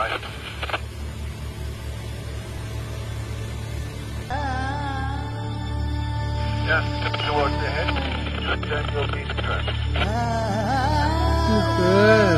right. Yeah, towards the head, then you'll be turn. Okay.